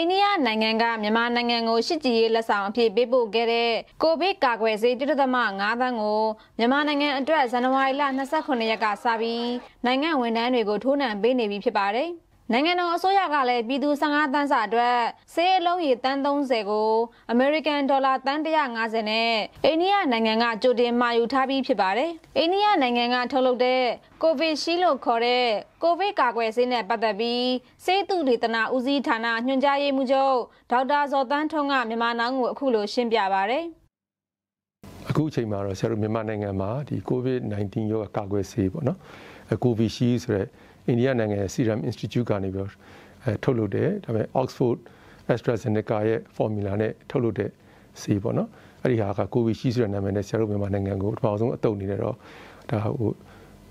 India Nanganga, Mima Nangango, Shiji, La Sampi, Bibu Gere, Kobe Kagwe, Zay to the Manga, Dango, Yamanangan address, and a while and a Sakonayaka Sabi, Nangan when I go to and be navy pipare. Nangano Soyagale, Bidu Sangatan Sadra, Say Lohi Tandon Sego, American dollar Tandia Nazene, India Nanganga Jodi Mayutabi pipare, India Nanganga Tolode. Kobe Shilo Kore, Kobe Kagwes in a Badabi, Say to Litana Uzi Tana, Nunjaye Mujo, Tauda Zotan Tonga, Mimanang Kulo Shimbiabare. A Kuche Mara, Sir Mimanangama, the COVID-19 Yoga Kagwes, no? A Kobe She's Indian and Serum Institute Carnival, Tolude, Oxford, AstraZeneca formula, Tolude, Sibona, Ariaka, Kobe She's and Sir Mimanango, 1,000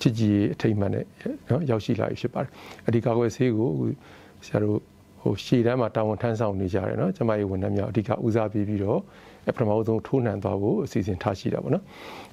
Chiji Taimane, Yoshila Shipper. Adikawa Sego, Saru, Shirama Town Tansan Nijarana, Jamai Wunamia, Dika Uzabi Viro, a promotion Tunan Babu, season Tashidabana.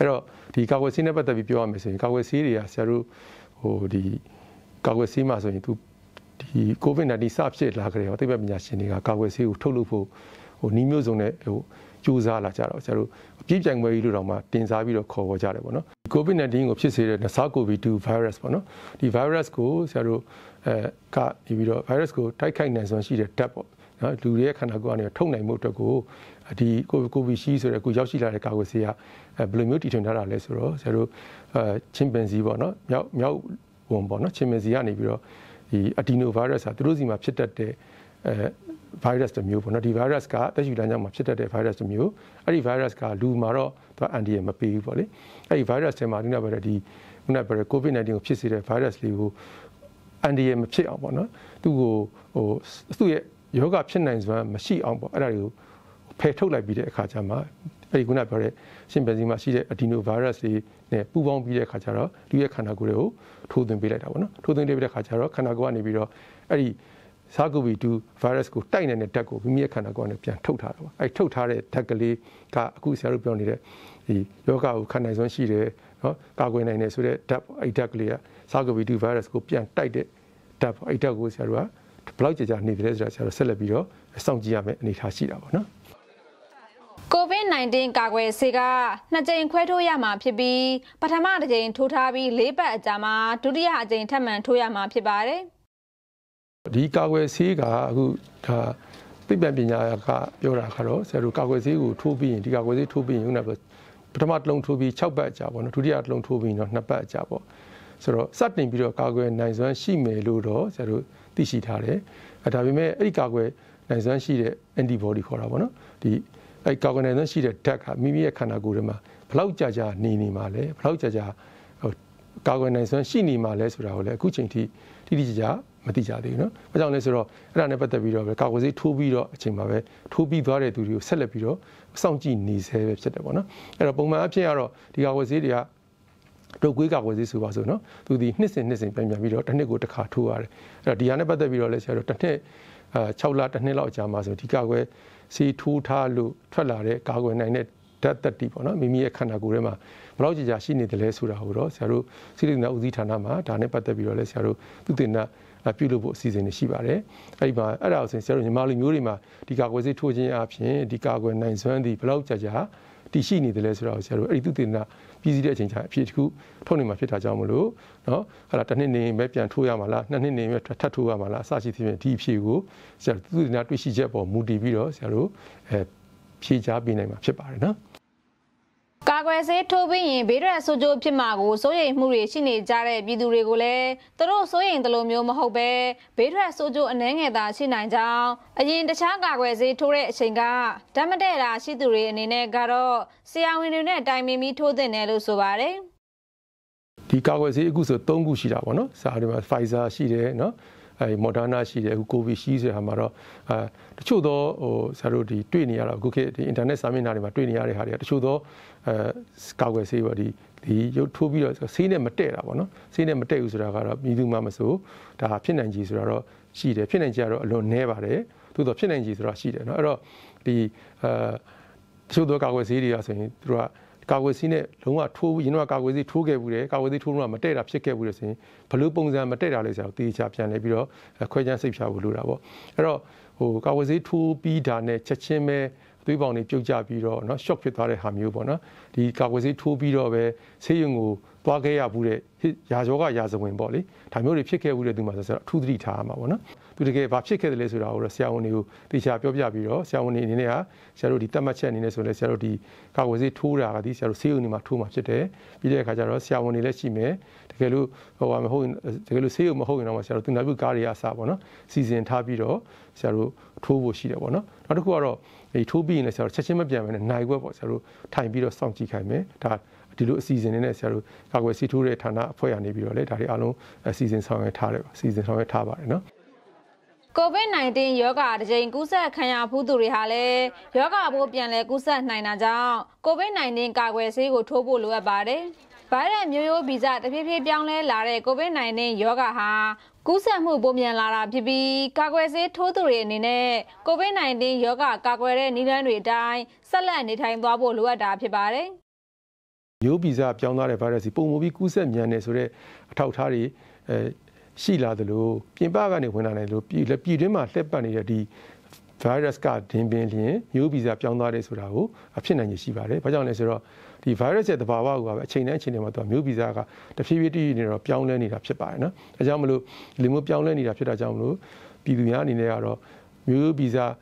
Ero, the Kawasina but the Vipuan Messing, Kawasiria, Saru, or the Kawasimas into the COVID-19 subject Lagre, or the Babinashini, Kawasi, Tolupo, or Nimuzone, Juza Lacharo, Saru, Jijang Wairama, Tinzaviro Kovo Jarabana. COVID-19 of Chile, the SARS-CoV-2 virus, no? The virus go, Saru, virus go, Taikainas on Shida Tapo, Luria Kanagona, Tonai Motogo, the Kovishi, or Kujoshila Kawasia, a Blumutinara Lesoro, Saru, chimpanzee, no? Meow Wombona, chimpanzeeani, the adenovirus, a Druzima Chetate virus to mu, not the virus car, the Julana Chetate virus to mu, a virus car, Lumaro, the Andy Mapi volley. A virus to Marina Verdi, whenever a COVID-19 of Chissy virus leave and the MPC on to go to yoga options were machine on Arayu, Petola be the Kajama, Egunapare, Sympathy Machine, Adino virus, the Puvon Vida Kajara, Ria Kanagureo, told them Villa, told them David Kajara, Kanaguani Viro, Ari Sagovitu, virus go tiny and attack of Mia Kanagona Pian Totaro. I told her at Takali, Kakusarupion. Yoga Kanazon Shire, Kagwena in a Sure, Tap Itaclia, Sagovitu virus go pian tight tap Itago Serva, to Plaja Nidresa, Celebio, Sangiame Nitashida. COVID-19 Kagwe Siga, Najin Queto Yama Pibi, Patamada Jane Totabi, Leba Jama, Tudia Jane Taman Toyama Pibare. The Kagwe Siga who Bibabinaka Yorakaro, Seru Kagwezi, 2B, and the Kagwezi 2B universe. But long to be Chapa Jabo, to the Atlong to be not Napa Jabo. So, certainly, Biro Cargo and Nizan, she may Ludo, Saru, Tishitare, at Avime, Erikawe, Nizan, she antibody for Avona, the Kaganazan, she attack, Mimia Kanagurama, Plaujaja, Nini Male, Plaujaja, Kaganazan, she ni males, Raule, Kuching tea, Tidija, Matija, you know, but on this row, and about the video, Kagozi, 2B, Chimave, 2B, Vare to you, Celebiro. Something needs have said that one. And upon my appearance, the Awazidia took week out with this was no to the Nissin Pemia video and go to Katuare. Diana Bada Viro Lesero Tante, Chaulat and Nelo Jamas, Tikawe, see two talu, Tralare, Kago and Nine Tatipona, Mimia Kanagurema, Roja Shini de Lesura Huro, Saru, Sirina Uzitanama, Tanepata Viro Lesaru, Tutina. A beautiful season in Shibare. Iba, Arouse and Sarah Mali Murima, Dikawazi, Toji Apshin, Dikago and Nine Sunday, Plaujaja, Tishini, the lesser of Sarah, Editina, Visitor Chincha, Pichu, Tony Mapita Jamulu, no, Alatani, Mapian Tuyamala, Nanine, Tatuamala, Sashi, Tipu, Sartuna, Tishijab or Moody Viro, Saru, Pija, Binema, Sheparna. Kagwese Toby, Bira Sojo Pimago, Soye Muricini, Jare, Bidu Regule, Toro Soye, the Lomio Mahobe, Bira Sojo and Engeda, Shinanja, Ayin the Shangawese Tore Shinga, Damadera, Shiduri, and Negaro, Siawinune, Timimi to the Nelo Sovare. The Kagwese Guso Tongu Shidawano, Sarima Pfizer Shide, no, Moderna Shide, Ukovi Shizu Hamara, the Chudo or Sarudi, Twiniara, Guke, the Internet Saminarima, Twiniari Haria, the Chudo. Kagwe Seva the Youtube of Sine Matera, no? Sine Mateus Ragara, Midu Mamaso, the Pinangis Raro, she the Pinangero alone never, to the Pinangis Rashid, no, the Sudo Kagwe Serias and Kawasine, Luma, two, you know, Kawasi, two gave, Kawasi, two Matera, Shekabus, Palupunza Matera, the Chapian Ebiro, a Koyan Sipsha Lurabo. who Kawazi to be done a Checheme, Dubani Jujabiro, not shop with Tare Hamubona, the Kawazi to be over Sayungu, Bagaya Bure, Yazoga Yazawin Boli, Tamuri Cheke would do Mazar, 2-3 time, Mona, to the gave Bacheke less with our Siaunu, the Chapiabiro, Siauni in air, Sarodi Tamachan in Nesole, Sarodi, Kawazi Tura, these are Siunima too much a day, Villa Cajaro, Siauni Lechime, Tegelu, oh, I'm holding Tegelu Seu Mahogana, Sarutunabu Garia Savona, Season Tabiro, Saru, Tovo Shidavona, Nakuaro, a 2B in a Sar Chechemabiam and Naiwa, Saru, Time Biro Santi Kame, that. Season in a Saru, Kawasi Ture Tana, Poya Nebula, Tariano, a season song at Tara, season song at Tabar, no? COVID-19 Yoga Jane Gusa Kaya Puduri Hale, Yoga Bobian Gusa Nina Jao, COVID-19 Kawasi go Tobu Luabade, Bada Muyo Bizat, Pipi Bianle, Lare, COVID-19 Yoga Ha, Gusa Mubomian Lara Pibi, Kawasi Toturi Nine, COVID-19 Yoga Kawere Nilan Redai, Salan Nitan Babo Luada Pibare. You bizarre Piana virus, Pomobi Kusem Yanesure, Tautari, Sheila the Loo, Pimbagani when I look, Lepidema, Lepani, the virus card, Timbin, you bizarre Piana Surao, Apchina Yishibare, Pajanesura, the virus at the Bawa, China, Chinamata, Mubizaga, the Fibiti in Europe, Piana in Apchapana, Ajamulu, Limu Piana in Apchapajamlu, Piduan in Aero, Mubiza,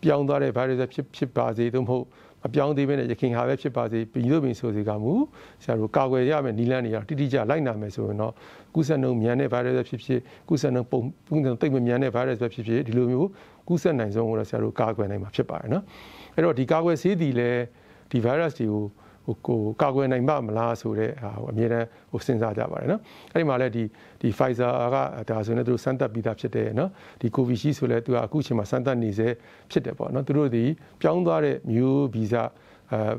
Piana virus at Chip Bazi, Dumho. Beyond the event, the King Havaship as a Pinubin Sozigamu, Sarukawa Yam and Nilania, Tidija, Lina Mesono, Gusano Miane Virus Pipsi, Gusano Pungan Miane Virus Pipsi, Dilumu, Gusan and Zona Sarukawa and Machapana. I wrote the Gawa Sidi, the virus you Kago and Mam last or Mira of Senza Davarana. I malady, the Pfizer Ara, Tazonado Santa Bidapchete, no, the Covici Sule to Akuchima Santa Nize, Chetepo, not through the Piandare, Mu, Biza,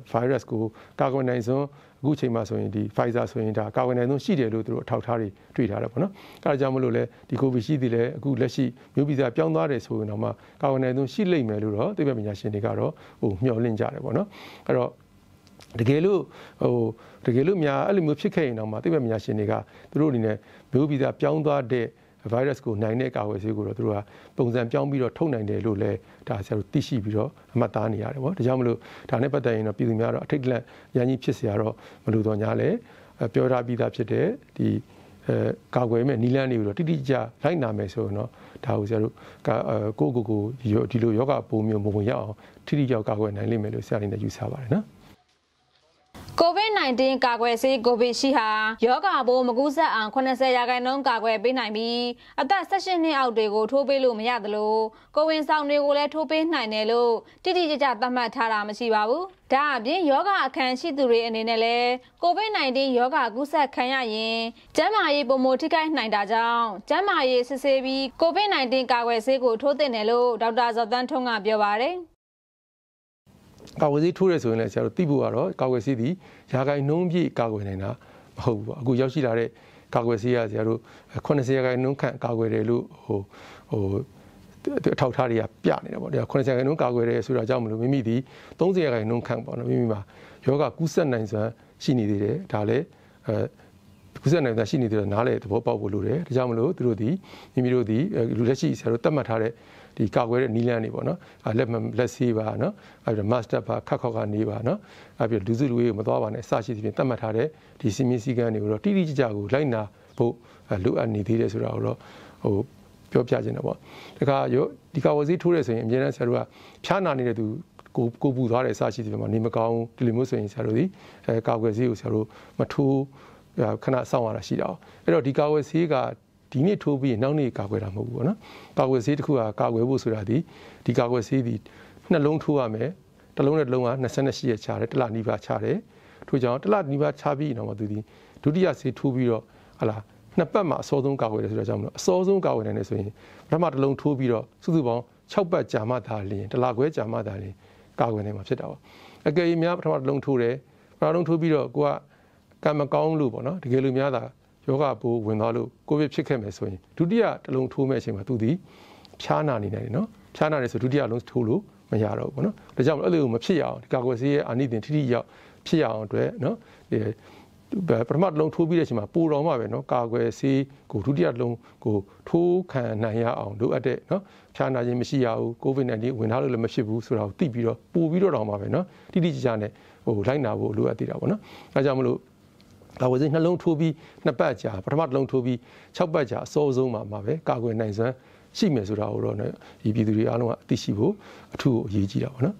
Virus Go, Kago Nizon, Guchimaso in the Pfizer Soinda, Kago Nizon, Shido through Tautari, treat Arapona, Kajamulule, the Covici de Gulashi, Mubiza Piandare Sonoma, Kago Nizon, Shile Meluro, the Bamiashi Negaro, O Miolin Jarabona. The Gelu Mia Alimuchikain or Mativa Miashiniga, through in a Bubiza Pianda de virus go 9 hours ago through a Bonzam Piambiro Tona de Lule, Tasar Tishi Biro, Matania, the Jamlu, Tanepata in a Pizimara, Tigla, Yani Chesiaro, Maludonale, Piora Bidapchede, the Kawem, Nilani, Tidija, Lina Mesono, Tauzaru, Gogo, Dilu Yoga, Pumio Moya, Tidija Kago and Limelo Sal in the Usavana. COVID-19 Kagwesi Gobi Shiha, Yoga Bo Magusa and Konasayaga non Kagwe Binami, at that session out they go to Belu Miadlo, go in sound regular to be Ninelo, Titi Jatama Tara Mashibabu, Dabi Yoga can she do it in LA, COVID-19 Yoga Gusa Kanyaye, Jamai Bomotica Nindaja, Jamai Sesebi, COVID-19 Kagwesi go to the Nello, Daudas of Dantonga Biovare. Kawazi tourists when I said Tibuaro, Kawasidi, Yagai Nombi, Kaguena, Guyoshire, Kawasia, Zeru, Conesiaga Nunca, Kaguerelu, or Tautaria Piano, Conesiaga Nunca, Surajam, Mimidi, Donziaga Nunca, Mimima, Yoga Gusan and Shinidire, Tale, Gusan and Shinidire Nale, Popa Bulure, Jamlo, Drudi, Imirudi, Ludashi, Sarutamatare. The Kawere Nilanibona, I left Lessivana, I will master Kakoga Nivana, I will do Madovan, Sashi Tamatare, the Simisigan, Tiri Jagu, Lina, Po, Lu and Nidires Rauro, or Piopiajanova. The Kawazi tourism in Jena Sarua, Chana needed to Kobu Dare Sashi, Nimacao, Limuso in Sarudi, Kawazi, Saru, Matu, Kana Sawana Shida. The Kawazi got. Tini to be now near Kawera Mugona. Kawasit who are Kawabusuradi, the Kawasid, Nalong to Ame, Talona Longa, Nasanasia Charet, La Niva Chare, to John, La Niva Chabi, Namadudi, to the Asi to Biro, Ala, Napama, Southern Kawajam, Southern Kawaneswin, Ramat Long to Biro, Sudubon, Chaupa Jamadali, the Lague Jamadali, Kawanema Chedow. Again, Miap Ramat Long Ture, Radon to Biro, Gua, Kamakong Lubona, the Gelumiada. Yoga bo winalu kobe chike mesoin dudia long thu mesin ma tudi phana ni ne no phana ne so dudia long thu lu ma ya ro bo no da jaw ma a lu ma phit ya aw di ka ko si ye ani tin thi thi yaw phit ya aw twet no Pramad long two billion Puroma, no Kagwe, see, go to the long, go two can Naya, do a day, no Chana Yemishia, Govin and when Halle Meshibu throughout Tibiro, Puvido Ramaveno, Tidijane, or Lainavo, do a Tirabona, Ajamulu. I was in a long to be Napaja, Pramad long to be Chabaja, so Zoma Mave, Kagwe Nizer, Shimesura or no, Ibidriano, Tishibo, two Yijirona.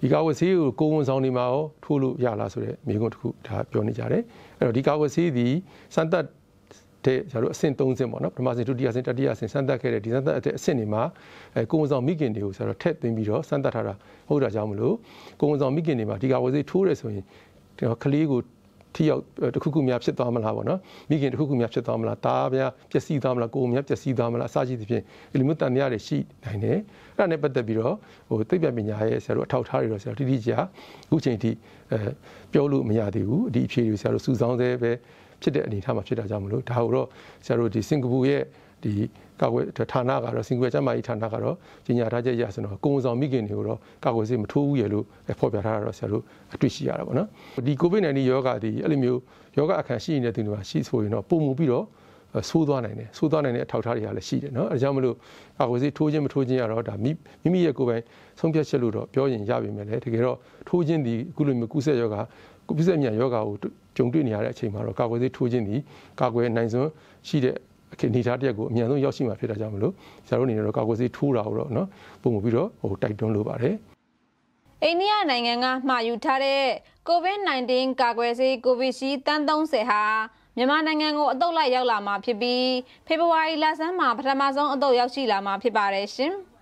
The guy was here, goes on Mao, Tulu Yalasure, Migontu, Pionijare, and the guy was here the Santa Sentonzemon, Master to Dia Santa Dias and Santa Care, Santa Cinema, goes on Migan News, or a Ted Miro, Santa Tara, Oda Jamulu, goes on Miganima, the guy was a tourist when Kaligo tea out the Kukumia Psetamalana, Migan Kukumia Psetamala, Tavia, Jessie Damla, Gomia, Jessie Damla, Saji, Ilmutaniare sheet, Nine. Rane bata biro o tibya minya ye sa lo thau tha ri lo sa ti ja ku chain ti pyo lu mya ti bu di phie ri sa lo su saung de be phit de ani tha ma phit da ja ma lo da ho ro sa lo di Singapore ye di kakwet thana ga ro Singapore cha ma yi thana ga ro jinya tha che ya so no kon saung mi kin ni ro kakwet si ma thou bu ye lo phot pya tha ro sa lo atwi si ya da ba no di COVID-19 yoga di ai lo myo yoga akhan shi ni de ti lo ma shi so yin no pom mu bi ro Sudan and Tautari are the seed, no? Jamulu, I was it two Jim Trojin Yarada, Mimi Yakube, Sompia Cheludo, Bjorn Yavi Mele, Tegero, Trojin the Gulumakusa Yoga, Gubisamia Yoga, Jungdunia Chimaro, Kawazi Trojini, Kagwe Nanzo, Shide, Kenita Diago, Miano Yoshima Peta Jamulu, Saroni Rokawazi Tura, no? Bumubiro, or Taitun Lubare. Ania Nanga, Mayutare, COVID-19, Kagwezi, Govishi, Tandon Seha. မြန်မာနိုင်ငံကိုအတုတ်လိုက်ရောက်လာမှာဖြစ်ပြီးဖေဖော်ဝါရီလဆန်းမှာပထမဆုံးအတုတ်ရောက်ရှိလာမှာဖြစ်ပါတယ်ရှင်။